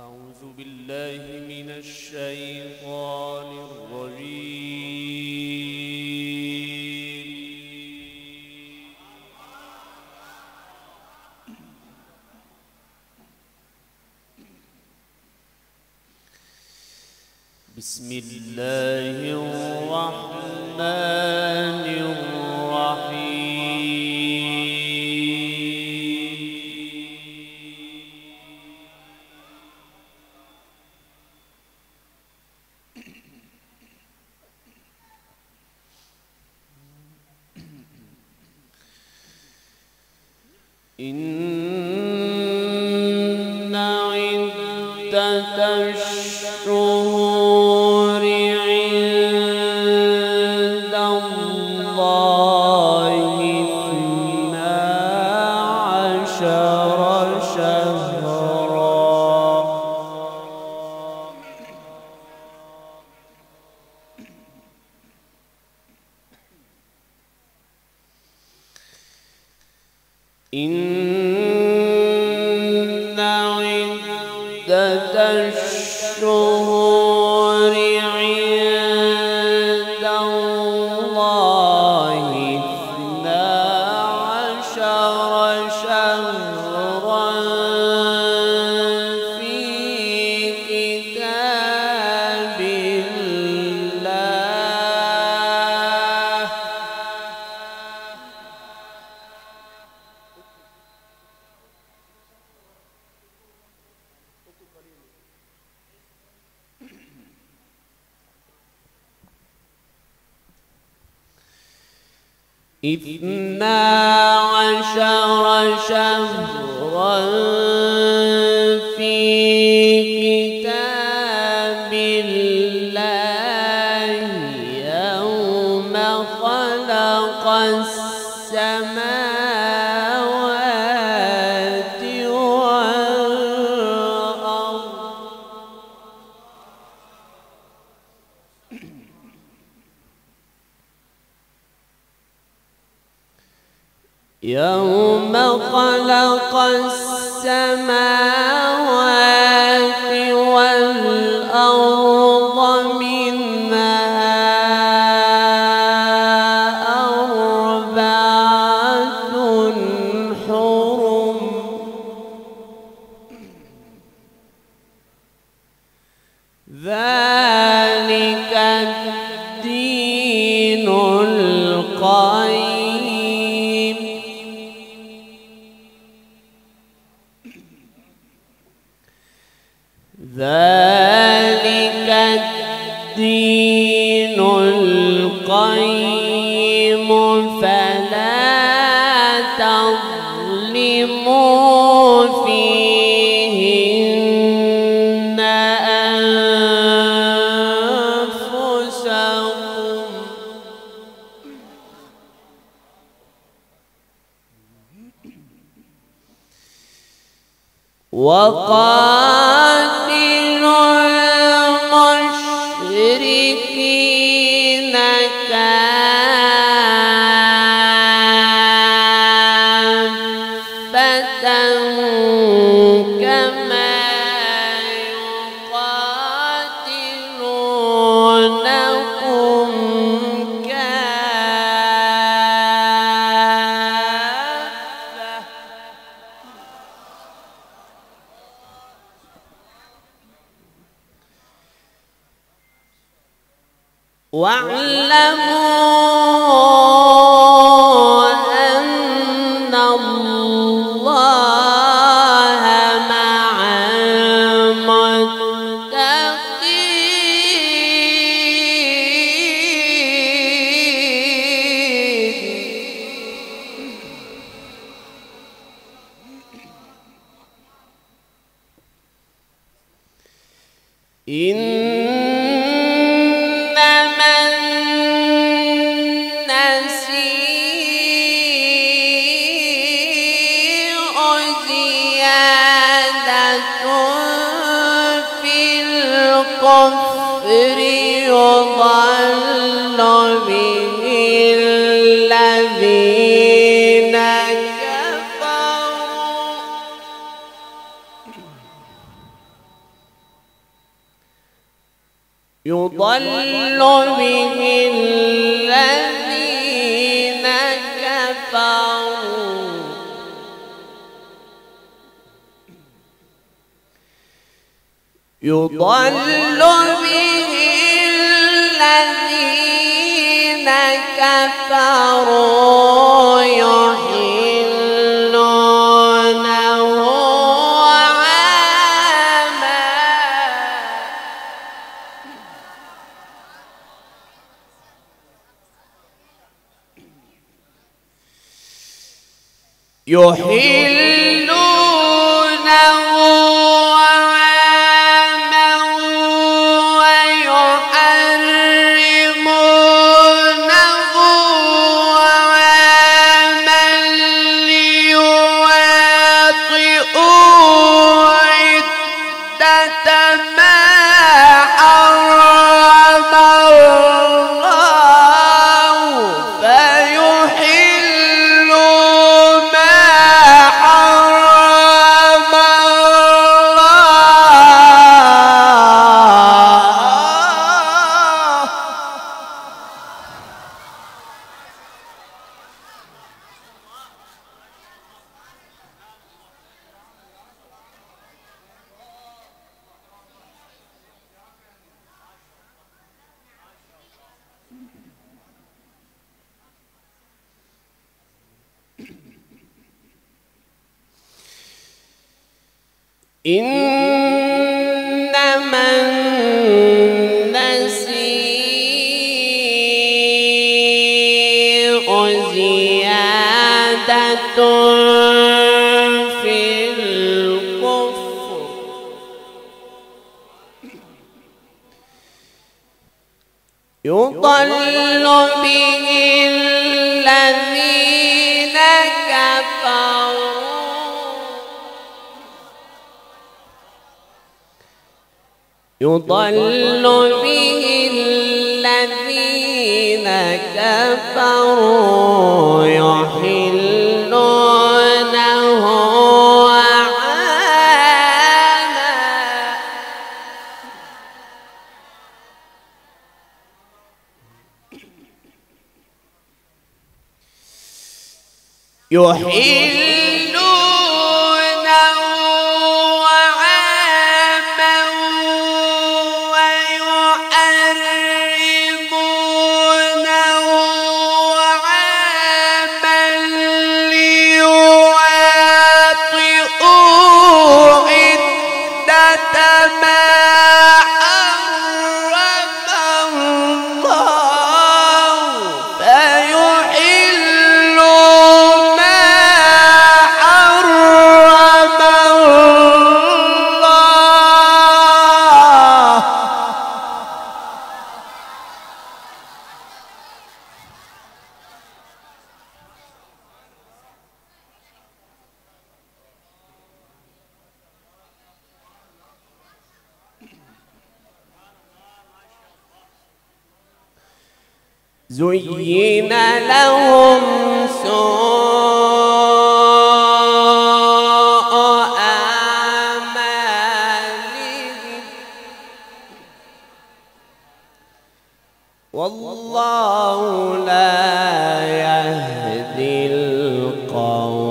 أعوذ بالله من الشيطان الرجيم. بسم الله الرحمن الرحيم. إن عدة الشهور عند الله اثنا عشر شهرا إن عدة الشهور عند الله اثنا عشر شهرا في كتاب الله اثنا عشر شهرا في كتاب الله يوم خلق السماوات والأرض ذلك الدين القيم. ذلك الدين القيم فلا تظلموا فيهن أنفسكم وقاتلوا المشركين كافة كما يقاتلونكم كافة واعلموا أن الله مع المتقين. إن الكفر يضل به الذين كفروا يضل به الذين كفروا يحلونه عاما إنما النسيء زيادة في الكفر يضل به الذين كفروا يضل به الذين كفروا يحلونه عاما زين لهم سوء أعمالهم والله لا يهدي القوم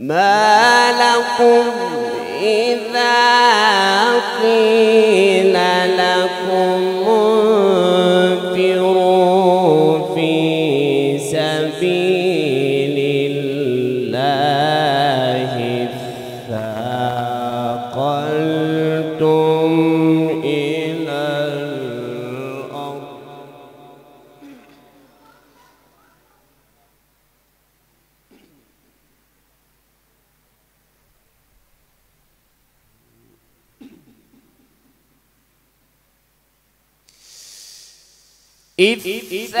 ما لكم إذا قيل لكم الأرض إذ ثاقلتم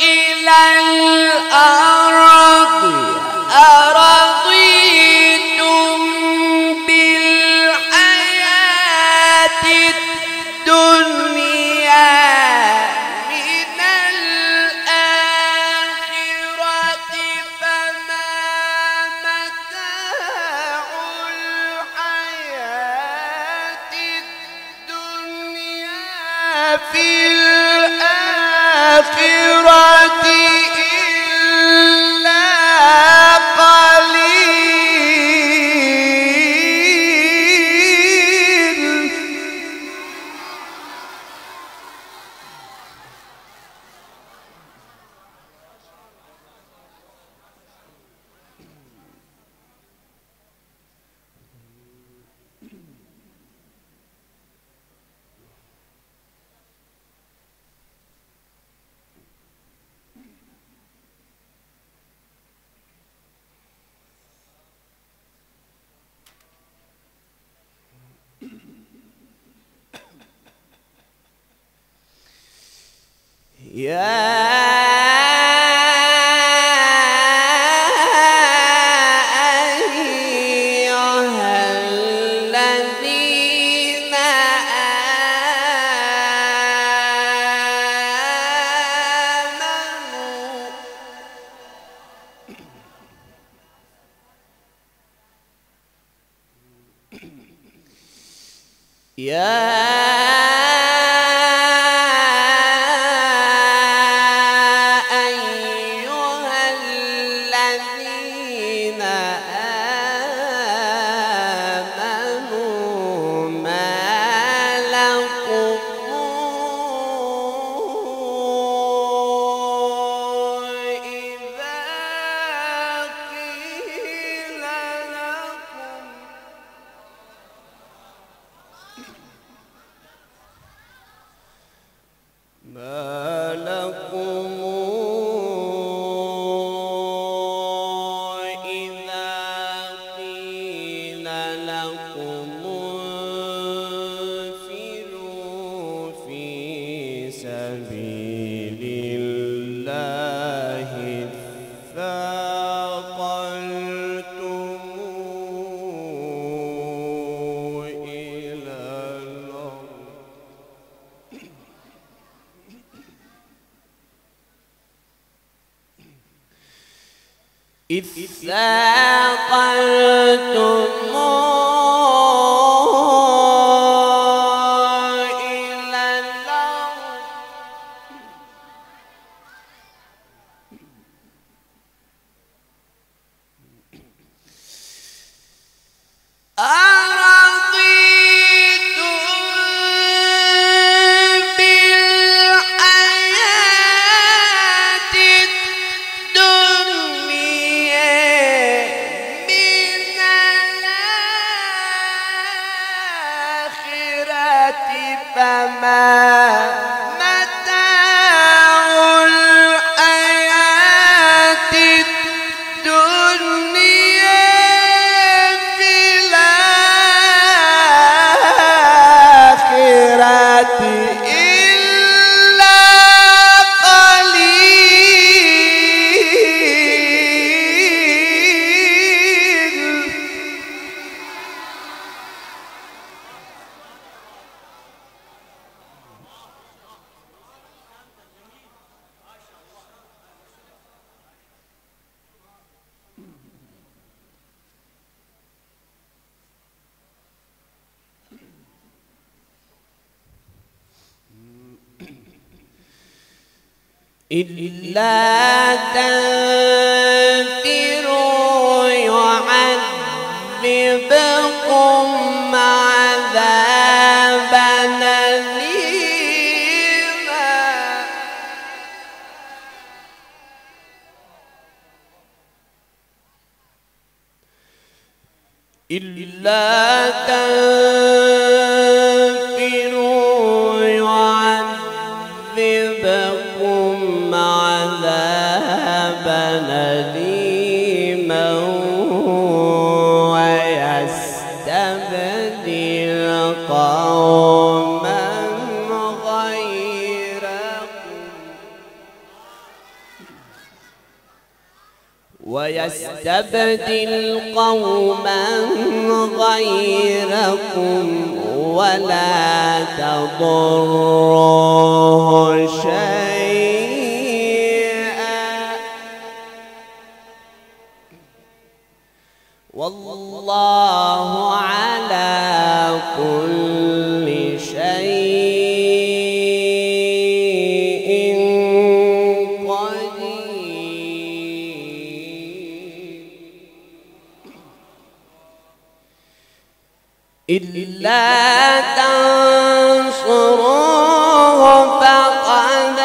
إلى الأرض أرضيتم بالحياة الدنيا من الآخرة فما متاع الحياة الدنيا في الآخرة إذ ثاقلتم إلى الأرض إلا تنفروا يعذبكم عذابا أليما إلا قوما غيركم ويستبدل قوما غيركم ولا تضره شيئا والله على كل شيء قدير إلا إلا تنصروه فقد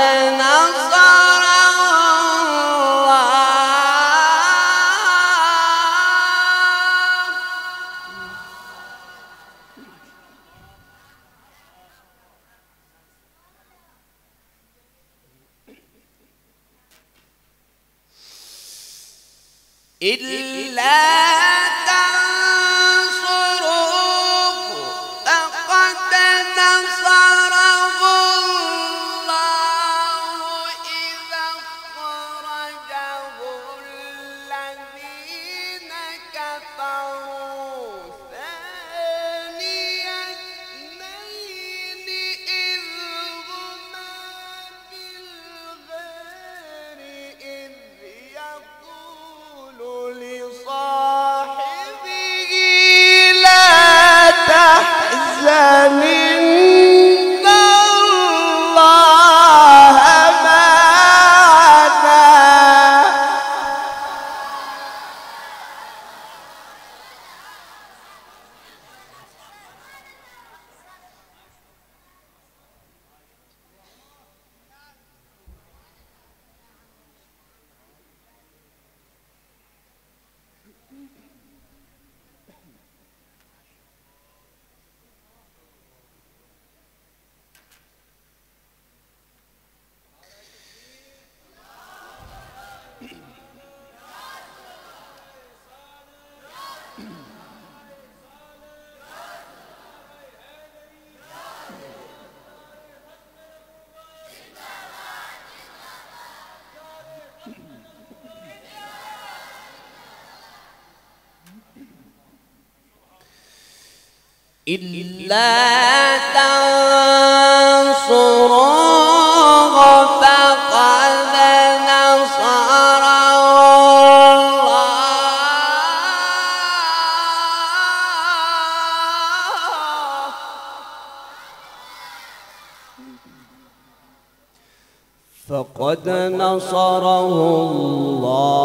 نصره الله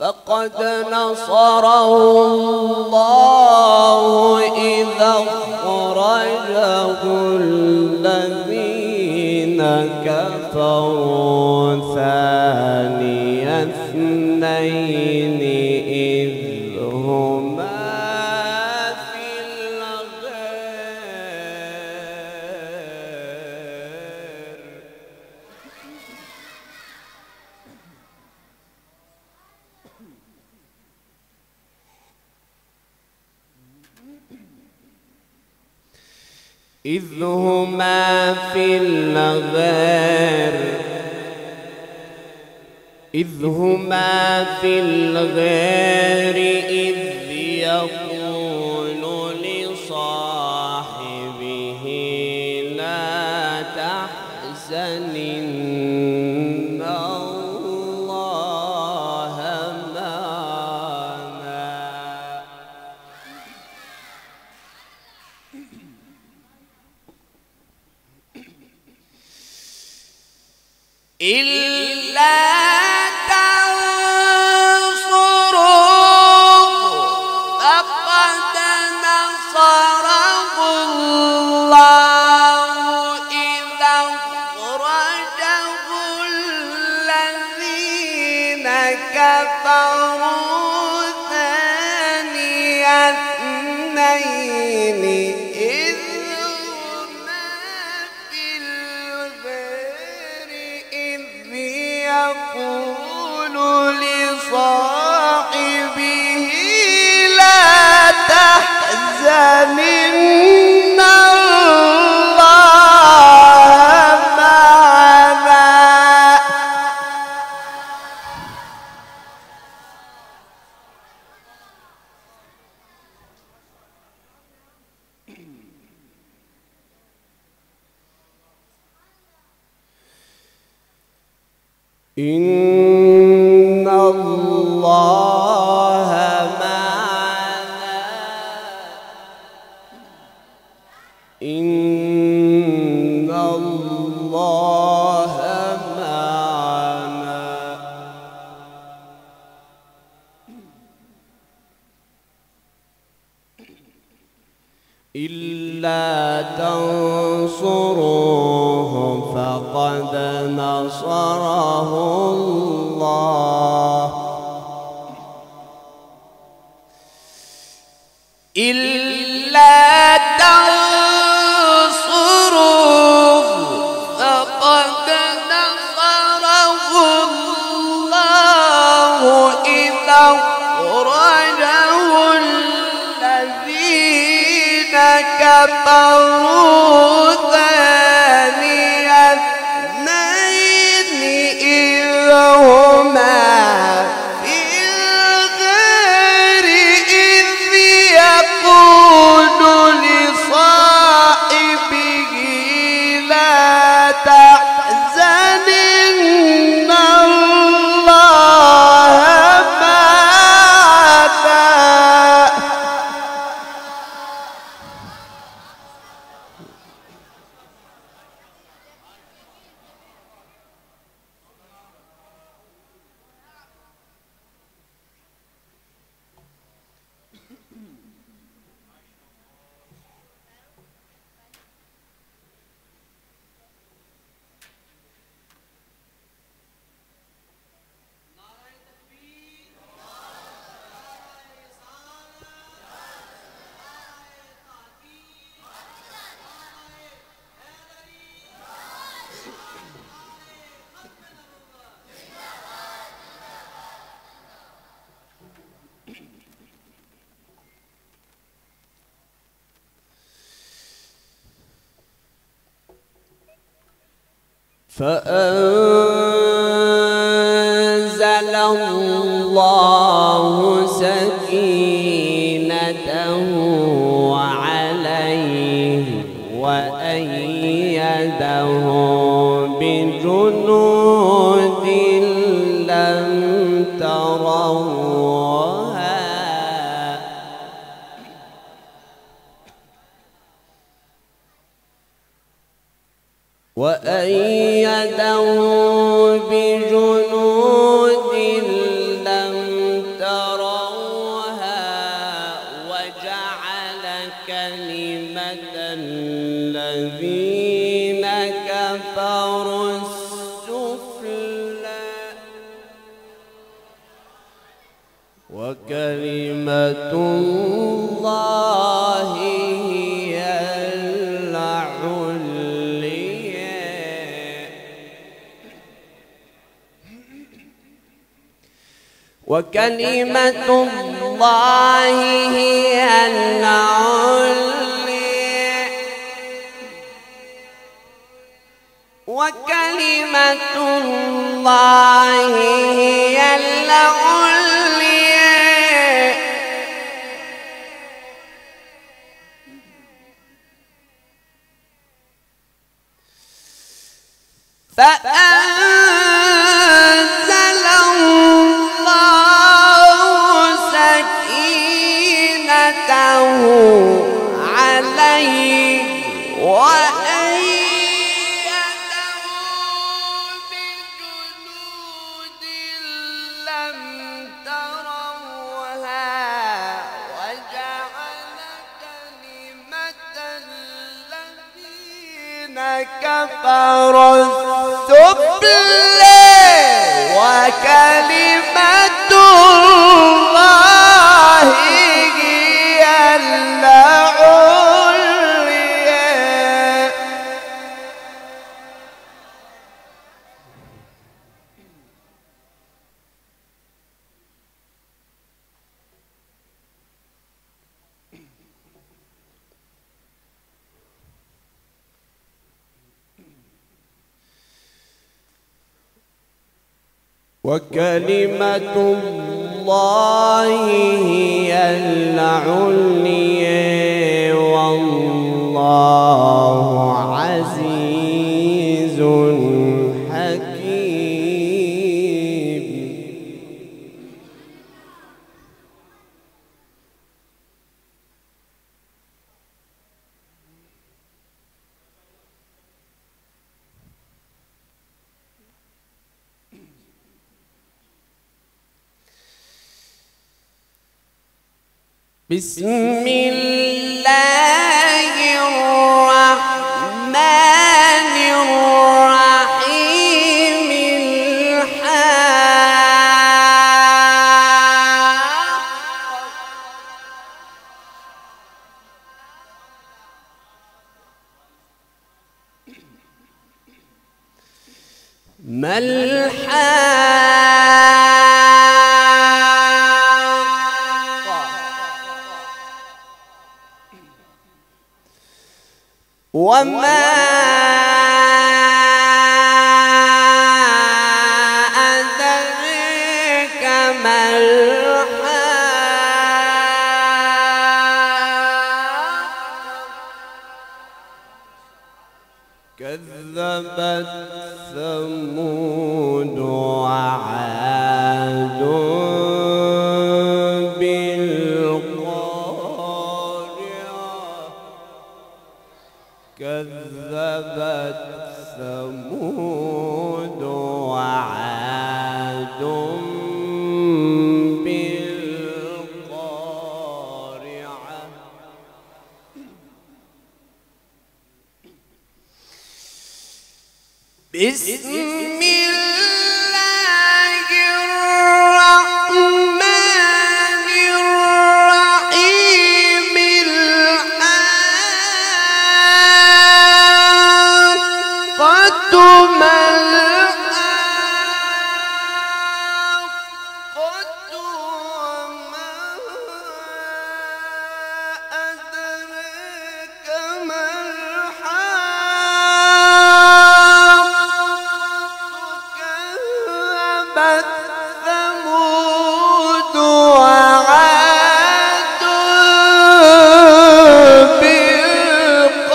فقد نصره الله فقد نصره الله إذا أخرجه الذين كفروا ثاني اثنين إذ هما في الغار إذ هما في الغار إذ يقول لصاحبه لا تحزن إن الله معنا إلا تنصروه فقد نصره الله إذا أخرجه الذين كفروا ثاني اثنين إذ إن الله معنا إن الله معنا إلا تنصروا فقد نصره الله إلا تنصروا فقد نصره الله إذا أخرجه الذين كفروا فأنزل الله سكينته عليه وأيده بجنود لم تروها وأيده بجنود لم تروها وجعل كلمة الذين كفروا السفلى وكلمة الله وكلمة الله هي العليا وكلمة الله هي العليا كفر السفلى وكلمة الله هي العليا وكلمة الله هي العليا والله عزيز حكيم. بسم الله الرحمن الرحيم الحاق ما الحاق وما أدرك ما الحاق كذبت ثمود وعاد كذبت ثمود وعاد بالقارعة بسم الله الرحمن ثمود وعاد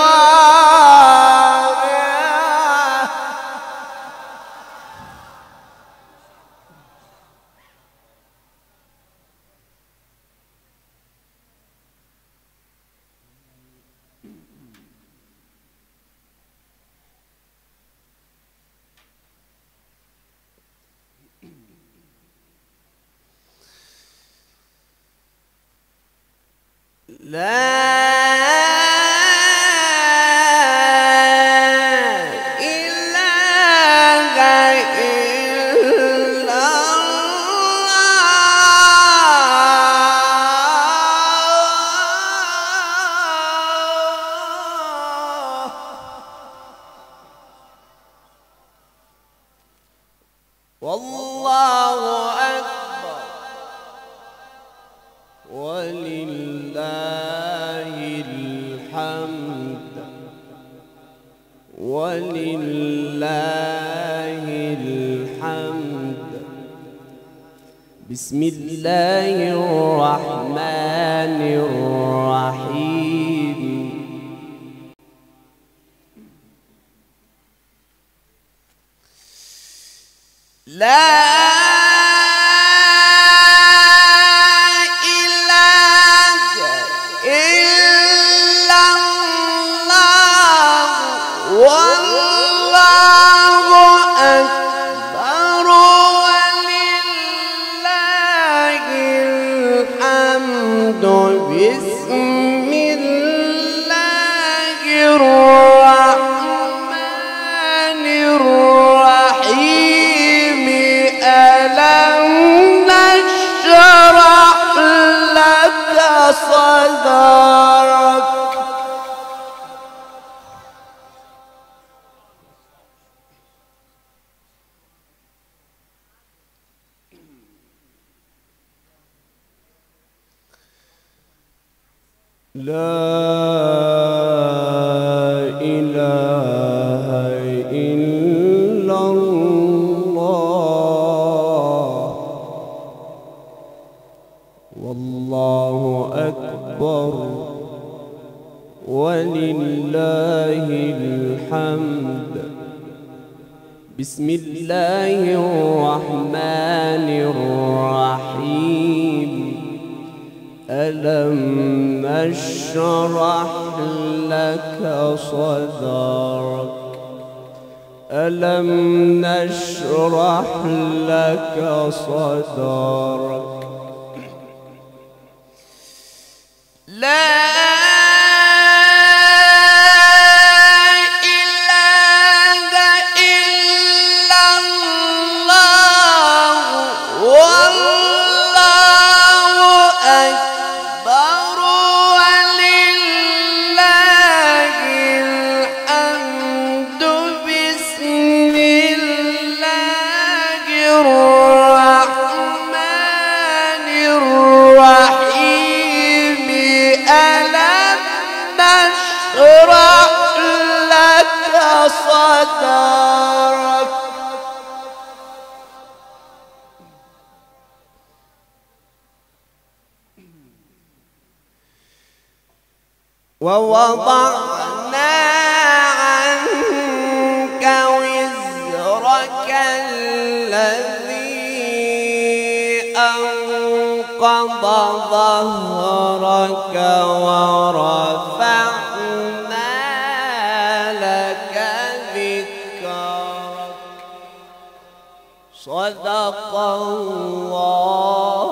بالقارعة والله أكبر ولله الحمد ولله الحمد بسم الله الرحمن الرحيم لا لا إله إلا الله والله أكبر ولله الحمد بسم الله الرحمن الرحيم ألم نشرح لك صدرك ألم نشرح لك صدرك ووضعنا عنك وزرك الذي أنقض ظهرك ورفعنا لك ذكرك. صدق الله.